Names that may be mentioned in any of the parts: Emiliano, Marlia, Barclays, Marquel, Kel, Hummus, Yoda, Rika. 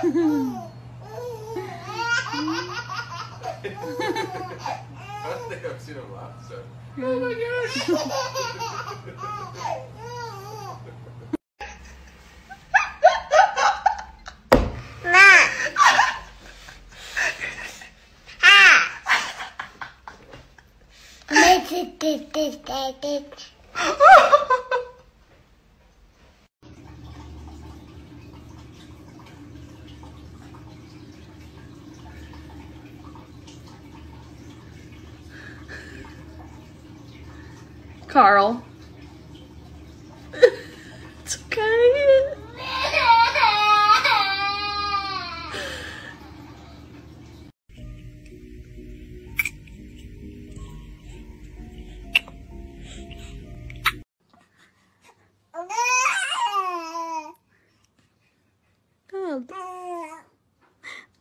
I don't think I've seen him laugh, so. Oh my gosh! Carl. It's okay.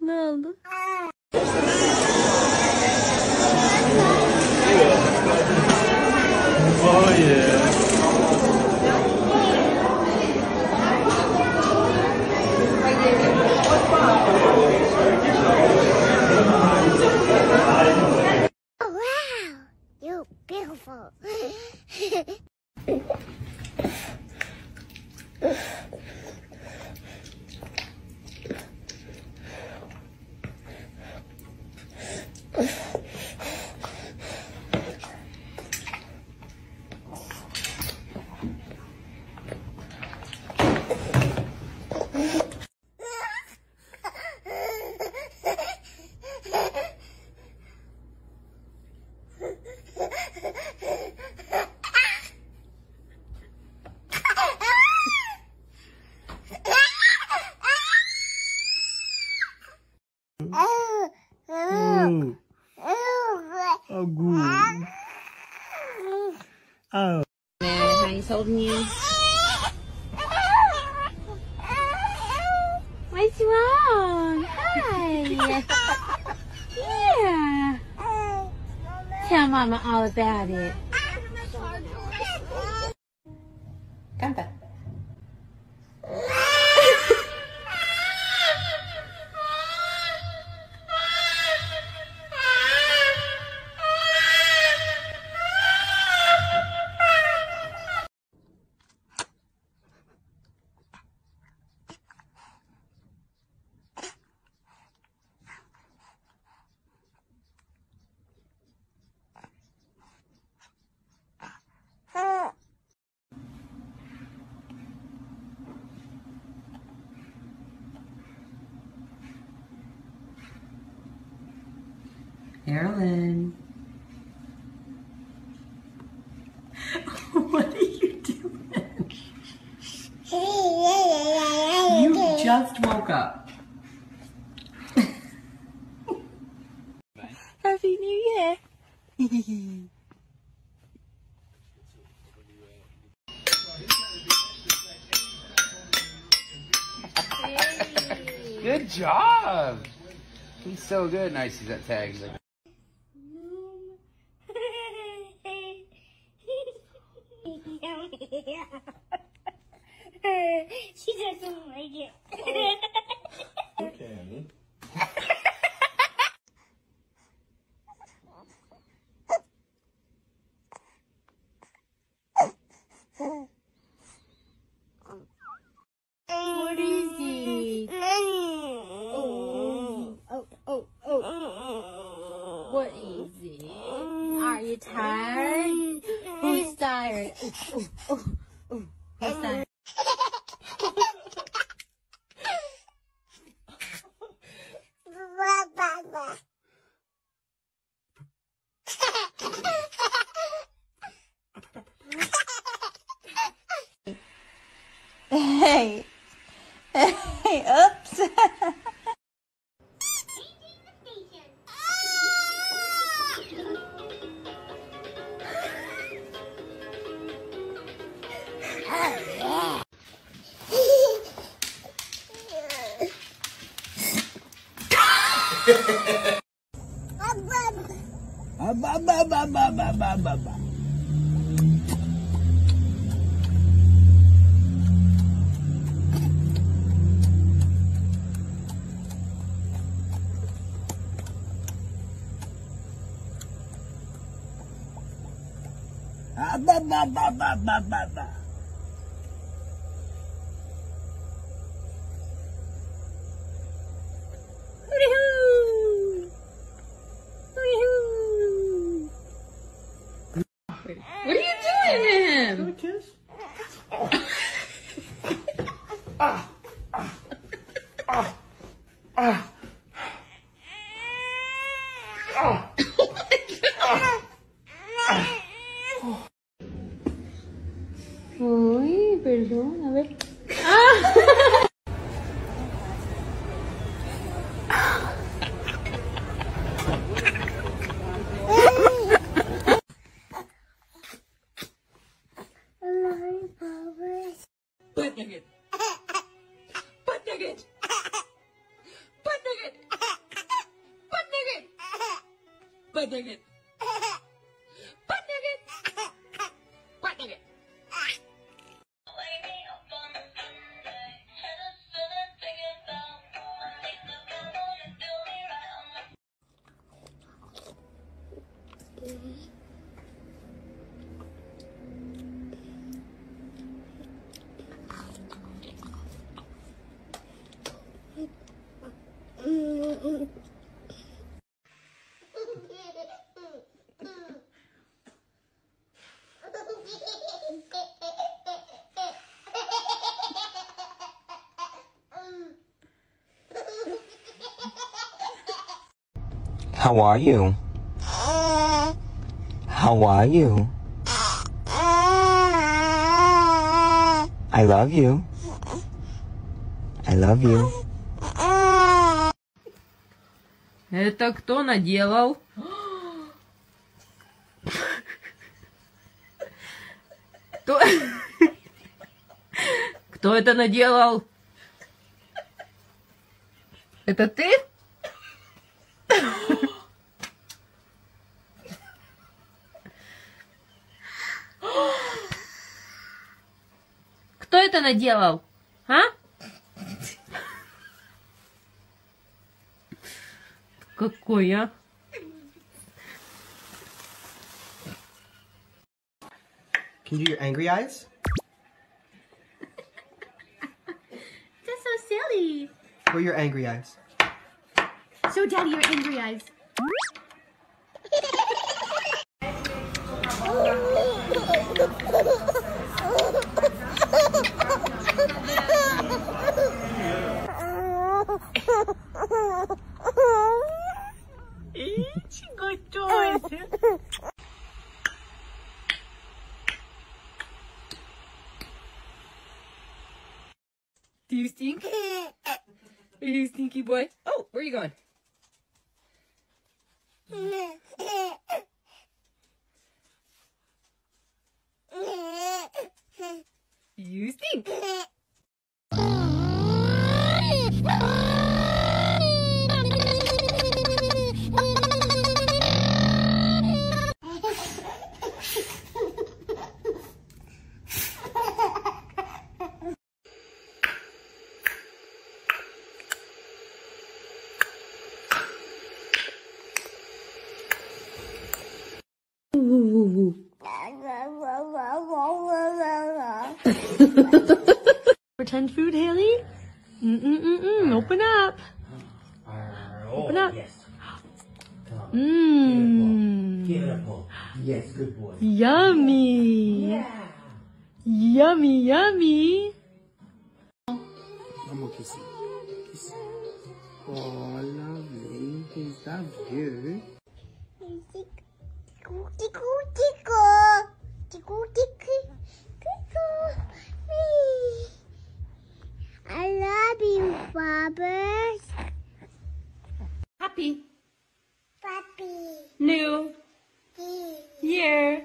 Love. Oh yeah. Oh, good. Oh. Honey's holding you. What's wrong? Hi. Yeah. Tell Mama all about it. Come back. Marilyn. What are you doing? You just woke up. Happy New Year. Good job. He's so good. Nice is that tag. She doesn't like it. Okay, Annie. What is it? Oh. What is it? Are you tired? Who's tired? Who's tired? Hey, hey, oops. ba. What are you doing to him? You want a kiss? Ah, ah, ah, ah, ah. Oh my God. Ah, ah. Oh. Uy, perdón, a ver. Ah. Butt nugget. Butt nugget. Butt nugget. How are you? How are you? I love you. I love you. Это кто наделал? Кто это наделал? Это ты? Кто это наделал? А? Какой, а? Can you do your angry eyes? That's so silly. What are your angry eyes? Show Daddy your angry eyes. Do you stink? Are you stinky boy? Oh, where are you going? You stink. Pretend food, Haley. Open up. Open up. Yes. Mmm. Beautiful. Yes, good boy. Yummy. Yeah. Yummy, yummy. One more kissy. Kiss. Oh, lovely. Is that good? Tickle, tickle, tickle. Tickle, tickle. I love you, Bobbers. Happy. Puppy. New. Year.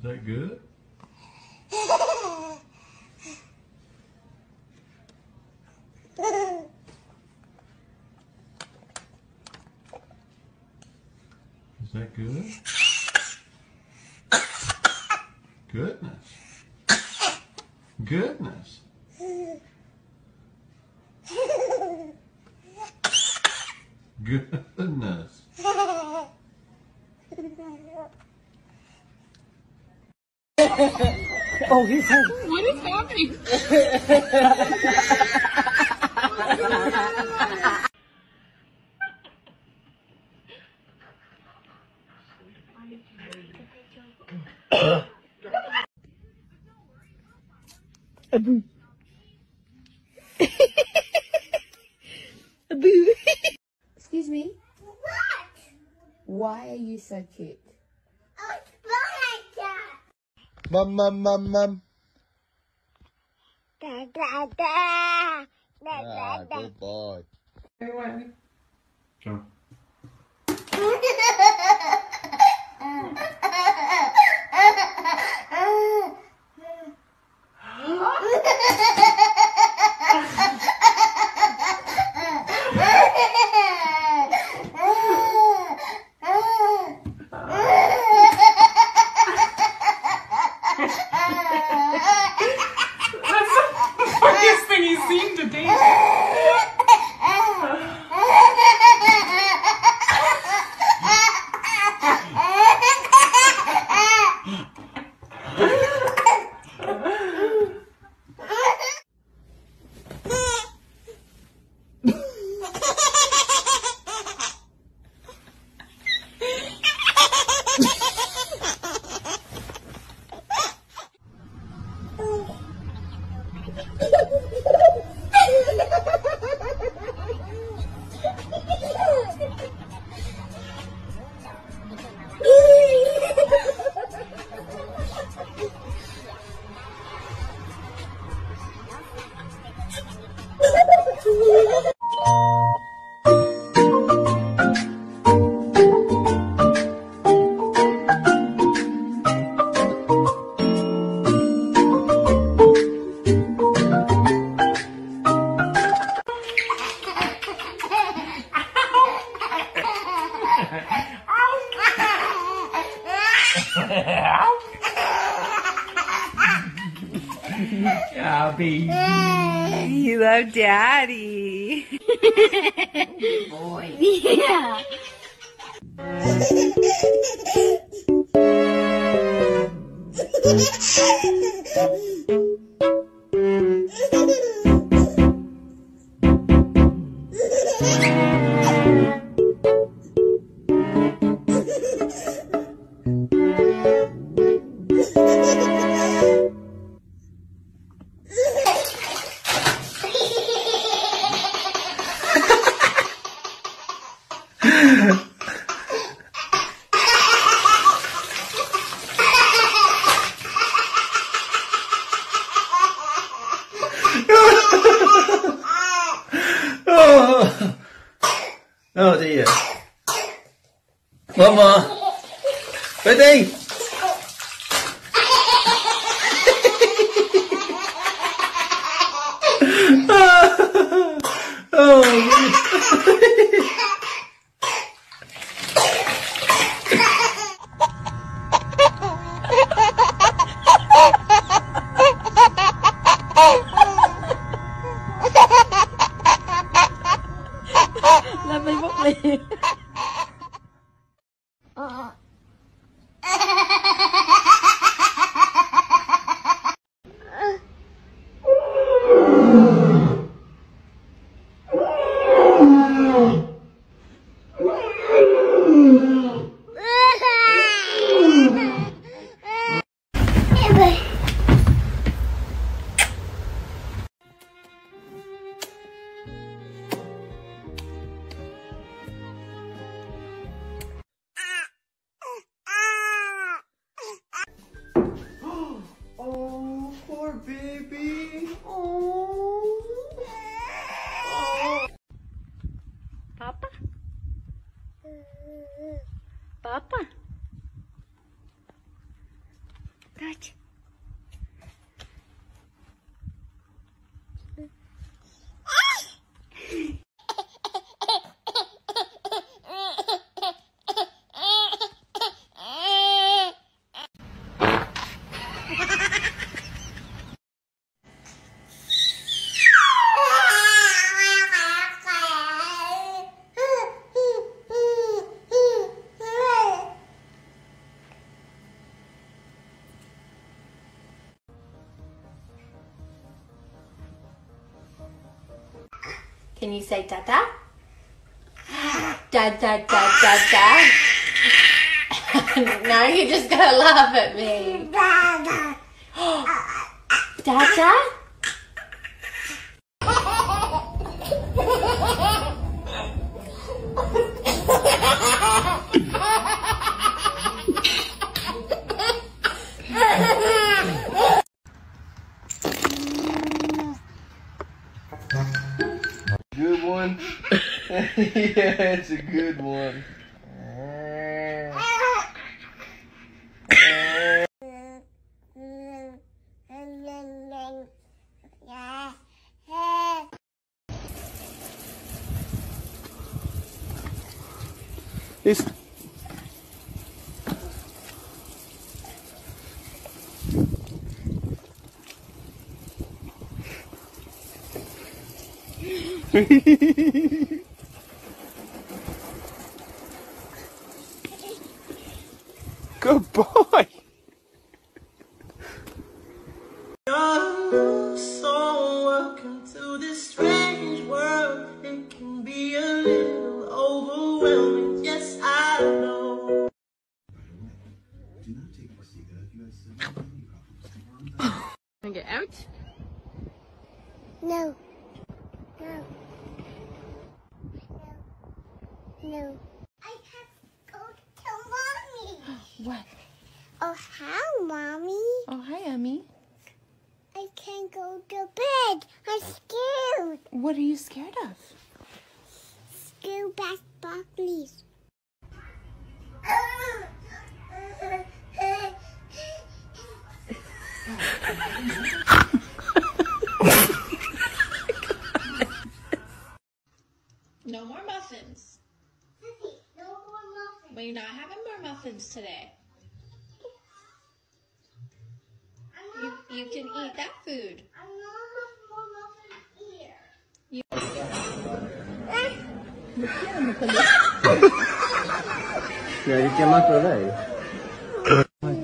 Is that good? Is that good? Goodness. Goodness. Goodness. Oh, he's home. What is happening? A boo. A boo. Excuse me? What? Why are you so cute? Mum. Da da da. Da da da. Good boy. Everyone. Jump. Oh, baby. You love Daddy. Good boy. Yeah. Oh dear. One more. Ready? Oh. Papa? Can you say da da? Da da da da da. Now you're just gonna laugh at me. Da da. Da da. Good one. Yeah, it's a good one. This. Good boy. You're so welcome to this strange world. It can be a little overwhelming. Yes, I know. Do not take my cigarette. You guys have any problems. Wanna get out? No. No. No. I have to go to Mommy. What? Oh, hi, Mommy. Oh, hi, Emmy. I can't go to bed. I'm scared. What are you scared of? Scared of Barclays. No more muffins. No more muffins. We're not having more muffins today. You can eat that food. I'm not having more muffins here. Those are your toes, baby.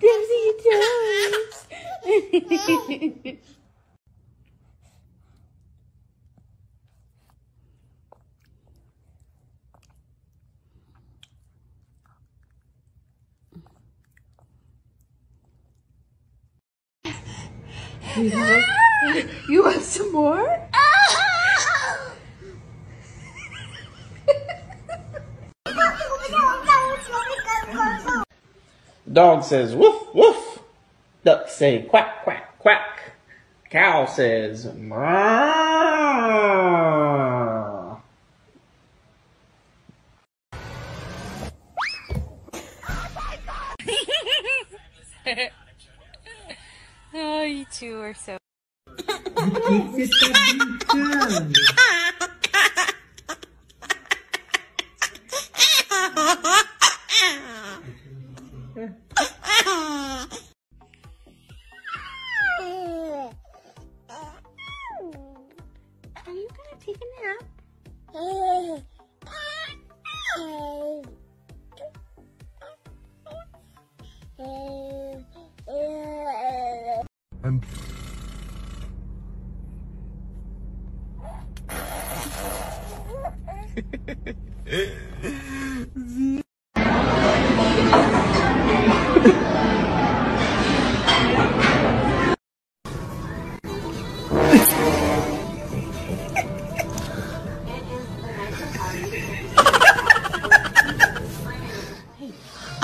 Those are your toes. You want some more? Dog says woof woof. Duck say quack quack quack. Cow says maa. Oh my God! Oh, you two are so. Sì.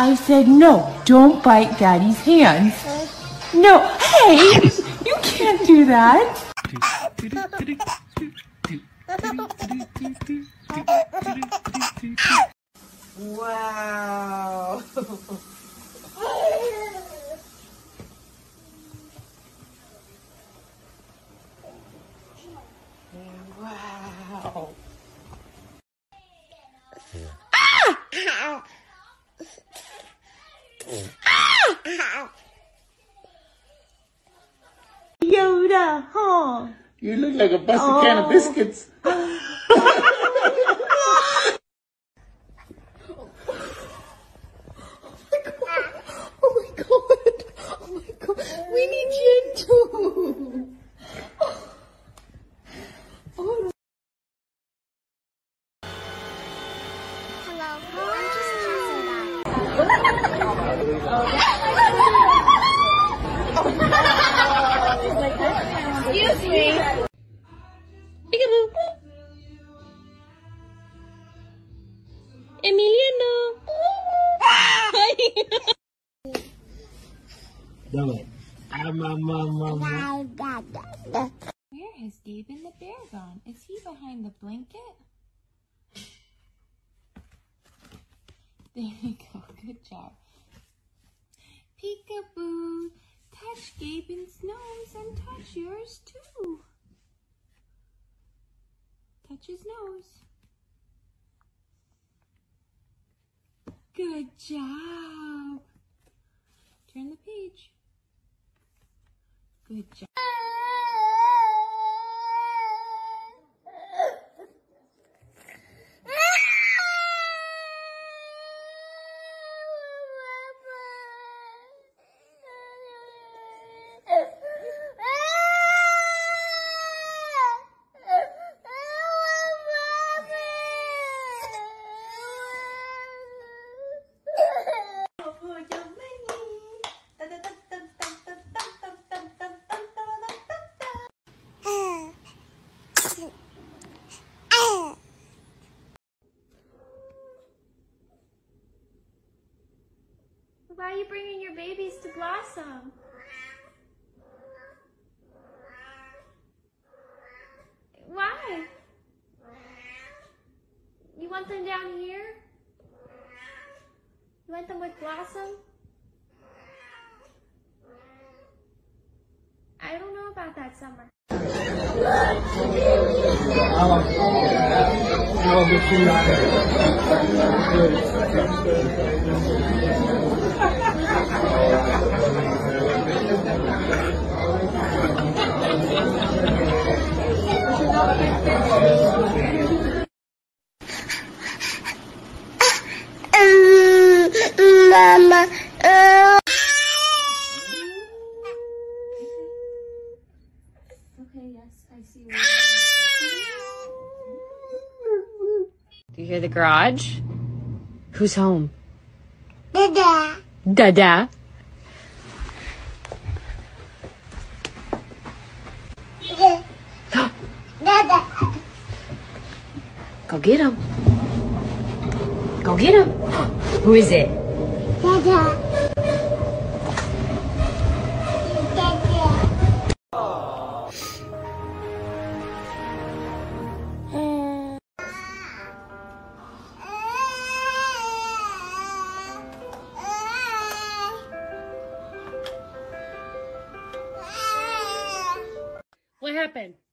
I said, no, don't bite Daddy's hands. No, hey, you can't do that. Wow. Wow. Ah! Yoda, huh? You look like a busted can of biscuits. Oh my god! Oh my god! Oh my god! We need you too. Oh. Hello. Oh, I'm just excuse me. Emiliano. Where has Gabe the bear gone? Is he behind the blanket? There you go. Good job. Peekaboo, touch Gaben's nose and touch yours too. Touch his nose. Good job. Turn the page. Good job. Why are you bringing your babies to Blossom? Why? You want them down here? You want them with Blossom? I don't know about that summer. Mama. Okay, yes, I see. Do you hear the garage? Who's home? Dada. Dada. Dada. Go get him. Go get him. Who is it? Dada. What happened?